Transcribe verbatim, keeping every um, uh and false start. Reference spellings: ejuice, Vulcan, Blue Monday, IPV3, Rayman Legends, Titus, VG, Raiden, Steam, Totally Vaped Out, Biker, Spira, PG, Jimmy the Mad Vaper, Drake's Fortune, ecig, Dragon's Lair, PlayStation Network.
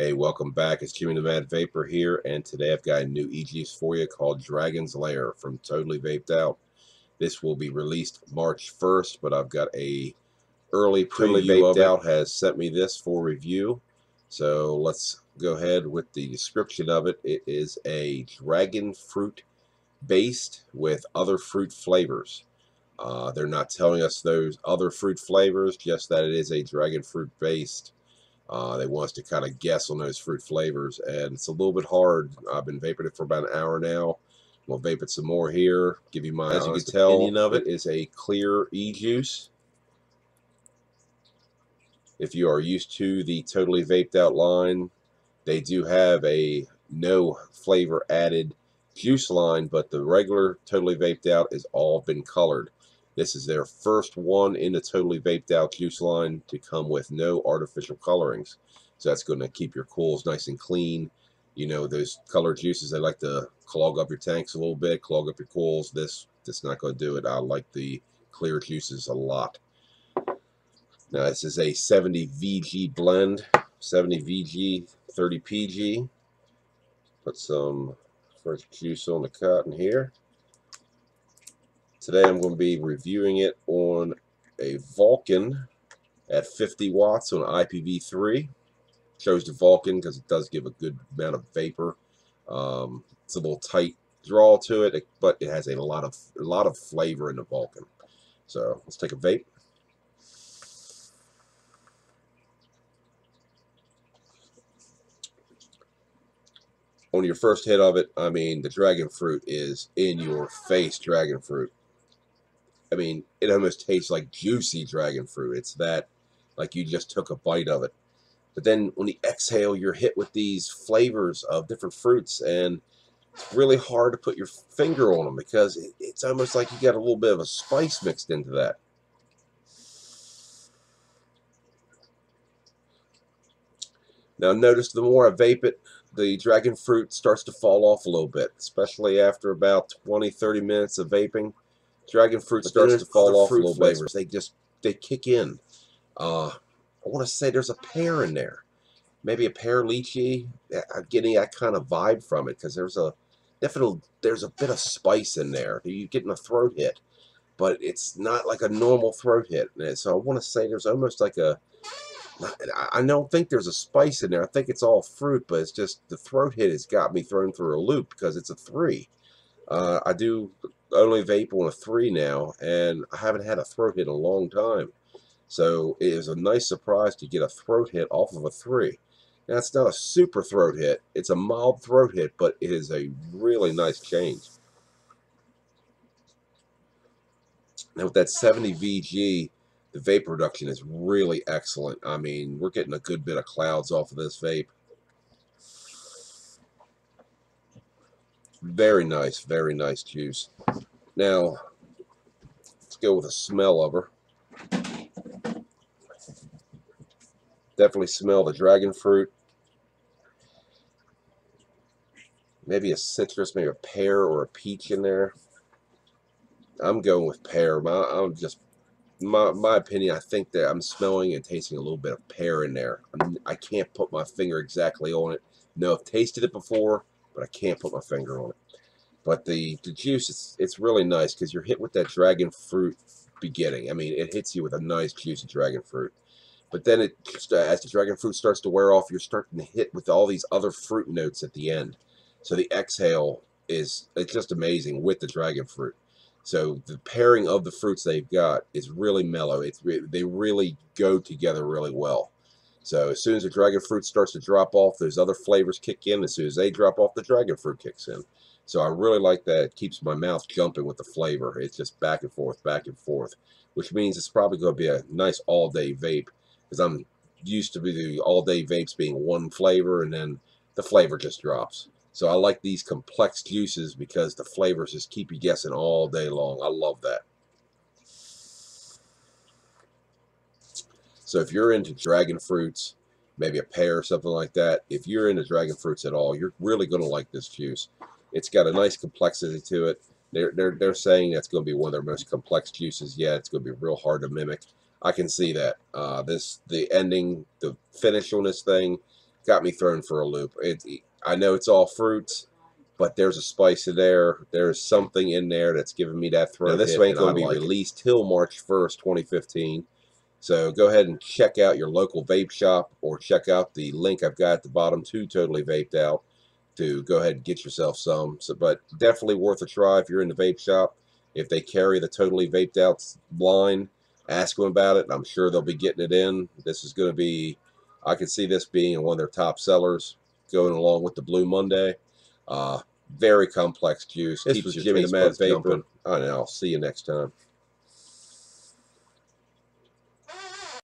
Hey, welcome back. It's Jimmy the Mad Vaper here, and today I've got a new E Gs for you called Dragon's Lair from Totally Vaped Out. This will be released March first, but I've got a early preview of it. Totally Vaped Out has sent me this for review, so let's go ahead with the description of it. It is a dragon fruit based with other fruit flavors. Uh, they're not telling us those other fruit flavors, just that it is a dragon fruit based. Uh, they want us to kind of guess on those fruit flavors, and it's a little bit hard. I've been vaping it for about an hour now. We'll vape it some more here. Give you my honest opinion of it. It is a clear e-juice. If you are used to the Totally Vaped Out line, they do have a no flavor added juice line, but the regular Totally Vaped Out is all been colored. This is their first one in the Totally Vaped Out juice line to come with no artificial colorings. So that's going to keep your cools nice and clean. You know, those colored juices, they like to clog up your tanks a little bit, clog up your cools. This, this is not going to do it. I like the clear juices a lot. Now, this is a seventy V G blend, seventy V G, thirty P G. Put some first juice on the cotton here. Today I'm going to be reviewing it on a Vulcan at fifty watts on I P V three. Chose the Vulcan because it does give a good amount of vapor. Um, it's a little tight draw to it, but it has a lot of a lot of flavor in the Vulcan. So let's take a vape. On your first hit of it, I mean, the dragon fruit is in your face. Dragon fruit. I mean, it almost tastes like juicy dragon fruit. It's that, like you just took a bite of it. But then when you exhale, you're hit with these flavors of different fruits, and it's really hard to put your finger on them because it's almost like you got a little bit of a spice mixed into that. Now notice the more I vape it, the dragon fruit starts to fall off a little bit, especially after about twenty, thirty minutes of vaping. Dragon fruit but starts to fall off a little bit. They just, they kick in. Uh, I want to say there's a pear in there. Maybe a pear lychee. I'm getting that kind of vibe from it because there's a, definitely, there's a bit of spice in there. You're getting a throat hit, but it's not like a normal throat hit. So I want to say there's almost like a, I don't think there's a spice in there. I think it's all fruit, but it's just the throat hit has got me thrown through a loop because it's a three. Uh, I do only vape on a three now, and I haven't had a throat hit in a long time. So it was a nice surprise to get a throat hit off of a three. Now, it's not a super throat hit. It's a mild throat hit, but it is a really nice change. Now, with that seventy V G... the vapor reduction is really excellent. I mean, we're getting a good bit of clouds off of this vape. Very nice, very nice juice. Now, let's go with a smell of her. Definitely smell the dragon fruit. Maybe a citrus, maybe a pear or a peach in there. I'm going with pear. My, I'm just... My, my opinion, I think that I'm smelling and tasting a little bit of pear in there. I'm, I can't put my finger exactly on it. No, I've tasted it before, but I can't put my finger on it. But the, the juice, it's, it's really nice because you're hit with that dragon fruit beginning. I mean, it hits you with a nice juicy dragon fruit. But then it, as the dragon fruit starts to wear off, you're starting to hit with all these other fruit notes at the end. So the exhale is it's just amazing with the dragon fruit. So the pairing of the fruits they've got is really mellow. It's re they really go together really well. So as soon as the dragon fruit starts to drop off, those other flavors kick in. As soon as they drop off, the dragon fruit kicks in. So I really like that. It keeps my mouth jumping with the flavor. It's just back and forth, back and forth, which means it's probably going to be a nice all-day vape because I'm used to the all-day vapes being one flavor and then the flavor just drops. So I like these complex juices because the flavors just keep you guessing all day long. I love that. So if you're into dragon fruits, maybe a pear or something like that, if you're into dragon fruits at all, you're really going to like this juice. It's got a nice complexity to it. They're, they're, they're saying that's going to be one of their most complex juices yet. Yeah, it's going to be real hard to mimic. I can see that. Uh, this the ending, the finish on this thing, got me thrown for a loop. It, I know it's all fruit, but there's a spice in there. There's something in there that's giving me that throw. Now, this ain't going to be like released it. till March first, twenty fifteen. So go ahead and check out your local vape shop, or check out the link I've got at the bottom to Totally Vaped Out to go ahead and get yourself some. So, but definitely worth a try if you're in the vape shop. If they carry the Totally Vaped Out line, ask them about it. I'm sure they'll be getting it in. This is going to be, I can see this being one of their top sellers, going along with the Blue Monday. Uh, very complex juice. This was Jimmy the Mad Vaper. I know. I'll see you next time.